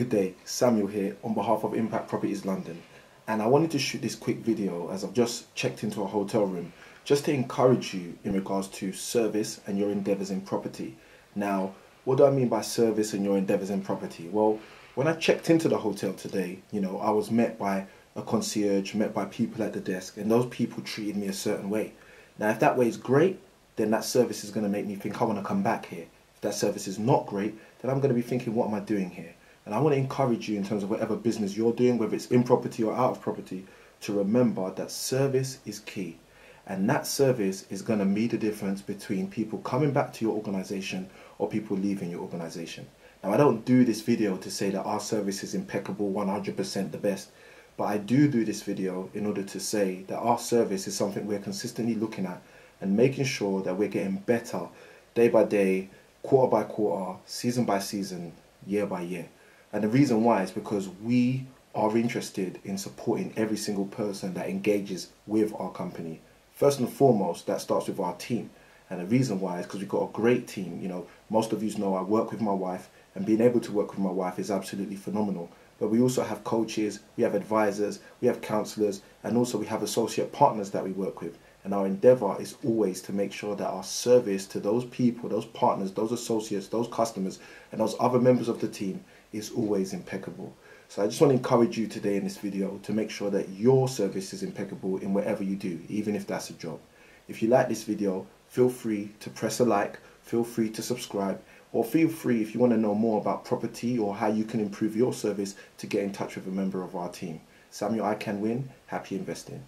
Good day, Samuel here on behalf of Impact Properties London, and I wanted to shoot this quick video as I've just checked into a hotel room just to encourage you in regards to service and your endeavours in property. Now, what do I mean by service and your endeavours in property? Well, when I checked into the hotel today, you know, I was met by a concierge, met by people at the desk, and those people treated me a certain way. Now, if that way is great, then that service is going to make me think I want to come back here. If that service is not great, then I'm going to be thinking, what am I doing here? And I want to encourage you in terms of whatever business you're doing, whether it's in property or out of property, to remember that service is key. And that service is going to be the difference between people coming back to your organisation or people leaving your organisation. Now, I don't do this video to say that our service is impeccable, 100% the best, but I do this video in order to say that our service is something we're consistently looking at and making sure that we're getting better day by day, quarter by quarter, season by season, year by year. And the reason why is because we are interested in supporting every single person that engages with our company. First and foremost, that starts with our team. And the reason why is because we've got a great team. You know, most of you know I work with my wife, and being able to work with my wife is absolutely phenomenal. But we also have coaches, we have advisors, we have counsellors, and also we have associate partners that we work with. And our endeavour is always to make sure that our service to those people, those partners, those associates, those customers, and those other members of the team is always impeccable. So I just want to encourage you today in this video to make sure that your service is impeccable in whatever you do, even if that's a job. If you like this video, feel free to press a like, feel free to subscribe, or feel free if you want to know more about property or how you can improve your service to get in touch with a member of our team. Samuel, I Can Win. Happy investing.